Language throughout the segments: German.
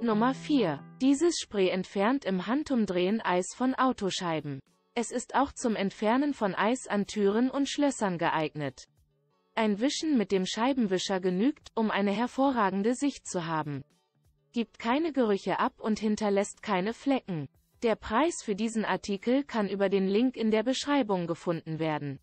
Nummer 4. Dieses Spray entfernt im Handumdrehen Eis von Autoscheiben. Es ist auch zum Entfernen von Eis an Türen und Schlössern geeignet. Ein Wischen mit dem Scheibenwischer genügt, um eine hervorragende Sicht zu haben. Gibt keine Gerüche ab und hinterlässt keine Flecken. Der Preis für diesen Artikel kann über den Link in der Beschreibung gefunden werden.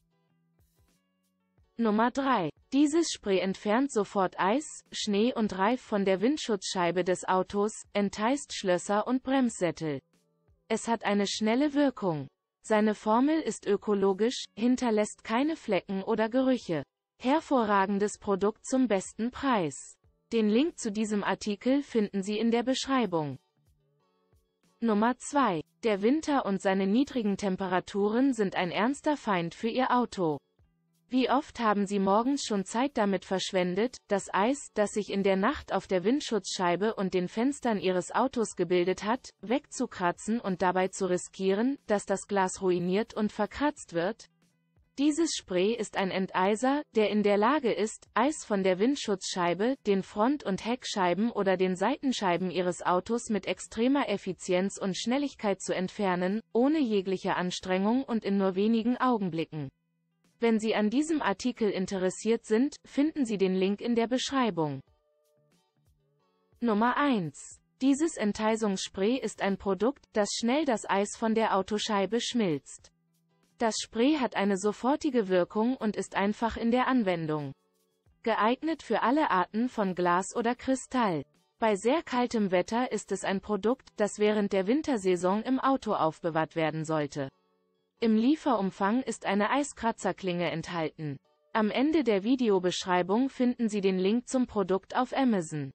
Nummer 3. Dieses Spray entfernt sofort Eis, Schnee und Reif von der Windschutzscheibe des Autos, enteist Schlösser und Bremssättel. Es hat eine schnelle Wirkung. Seine Formel ist ökologisch, hinterlässt keine Flecken oder Gerüche. Hervorragendes Produkt zum besten Preis. Den Link zu diesem Artikel finden Sie in der Beschreibung. Nummer 2. Der Winter und seine niedrigen Temperaturen sind ein ernster Feind für Ihr Auto. Wie oft haben Sie morgens schon Zeit damit verschwendet, das Eis, das sich in der Nacht auf der Windschutzscheibe und den Fenstern Ihres Autos gebildet hat, wegzukratzen und dabei zu riskieren, dass das Glas ruiniert und verkratzt wird? Dieses Spray ist ein Enteiser, der in der Lage ist, Eis von der Windschutzscheibe, den Front- und Heckscheiben oder den Seitenscheiben Ihres Autos mit extremer Effizienz und Schnelligkeit zu entfernen, ohne jegliche Anstrengung und in nur wenigen Augenblicken. Wenn Sie an diesem Artikel interessiert sind, finden Sie den Link in der Beschreibung. Nummer 1. Dieses Enteisungsspray ist ein Produkt, das schnell das Eis von der Autoscheibe schmilzt. Das Spray hat eine sofortige Wirkung und ist einfach in der Anwendung. Geeignet für alle Arten von Glas oder Kristall. Bei sehr kaltem Wetter ist es ein Produkt, das während der Wintersaison im Auto aufbewahrt werden sollte. Im Lieferumfang ist eine Eiskratzer-Klinge enthalten. Am Ende der Videobeschreibung finden Sie den Link zum Produkt auf Amazon.